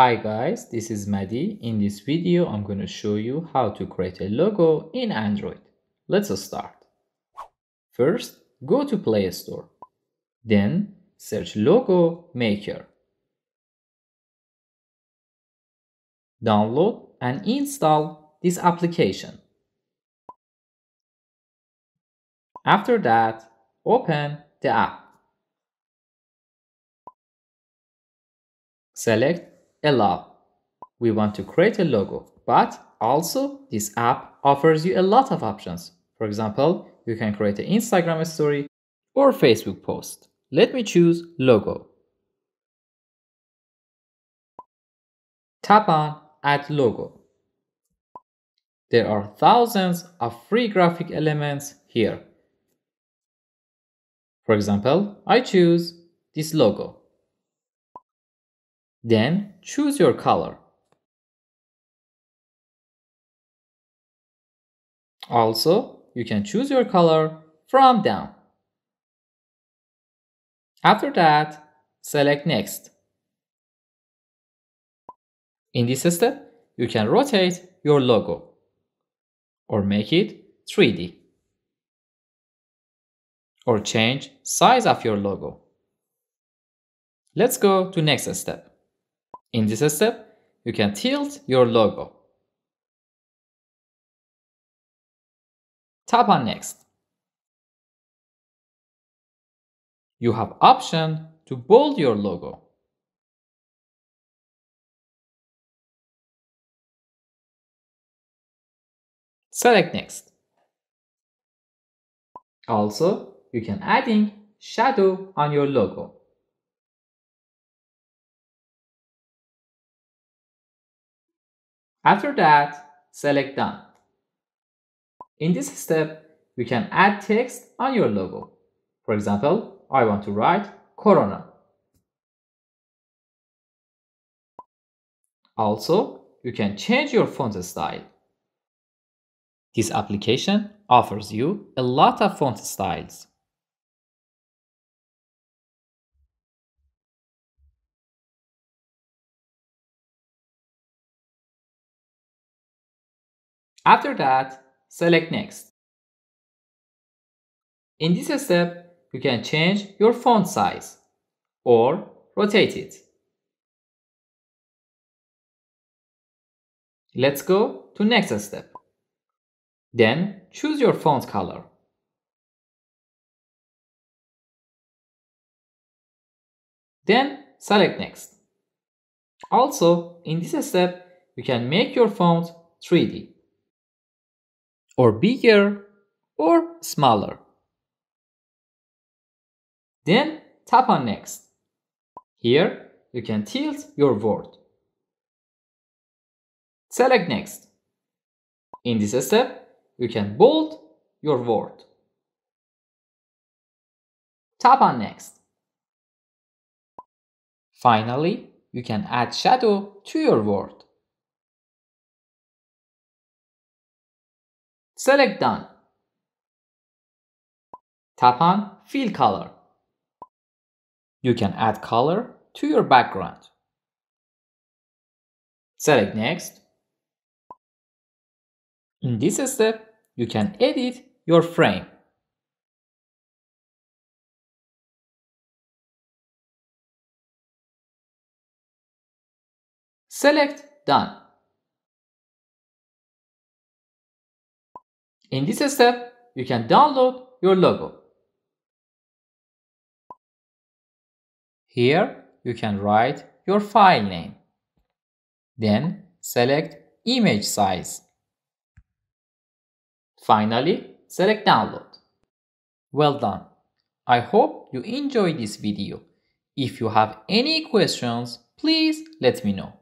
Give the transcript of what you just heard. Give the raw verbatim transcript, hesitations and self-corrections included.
Hi guys, this is Maddie. In this video, I'm going to show you how to create a logo in Android. Let's start. First, go to Play Store. Then, search Logo Maker. Download and install this application. After that, open the app. Select Allow. We want to create a logo, but also this app offers you a lot of options. For example, you can create an Instagram story or Facebook post. Let me choose logo. Tap on Add Logo. There are thousands of free graphic elements here. For example, I choose this logo. Then choose your color. Also, you can choose your color from down. After that, select Next. In this step, you can rotate your logo or make it three D or change size of your logo. Let's go to next step. In this step, you can tilt your logo. Tap on Next. You have option to bold your logo. Select Next. Also, you can adding shadow on your logo. After that, select Done. In this step, you can add text on your logo. For example, I want to write Corona. Also, you can change your font style. This application offers you a lot of font styles. After that, select Next. In this step, you can change your font size or rotate it. Let's go to next step. Then choose your font color. Then select Next. Also, in this step, you can make your font three D. Or bigger or smaller. Then tap on Next. Here you can tilt your word. Select Next. In this step, you can bold your word. Tap on Next. Finally, you can add shadow to your word. Select Done. Tap on Fill Color. You can add color to your background. Select Next. In this step, you can edit your frame. Select Done. In this step, you can download your logo. Here, you can write your file name. Then, select image size. Finally, select Download. Well done. I hope you enjoyed this video. If you have any questions, please let me know.